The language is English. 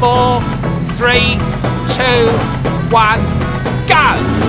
4, 3, 2, 1, go!